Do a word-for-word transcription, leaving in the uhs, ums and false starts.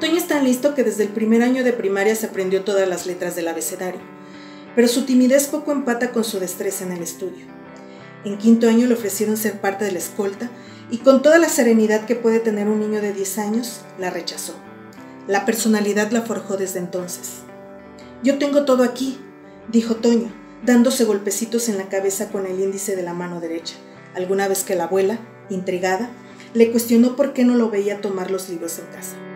Toño es tan listo que desde el primer año de primaria se aprendió todas las letras del abecedario, pero su timidez poco empata con su destreza en el estudio. En quinto año le ofrecieron ser parte de la escolta y con toda la serenidad que puede tener un niño de diez años, la rechazó. La personalidad la forjó desde entonces. «Yo tengo todo aquí», dijo Toño, dándose golpecitos en la cabeza con el índice de la mano derecha, alguna vez que la abuela, intrigada, le cuestionó por qué no lo veía tomar los libros en casa.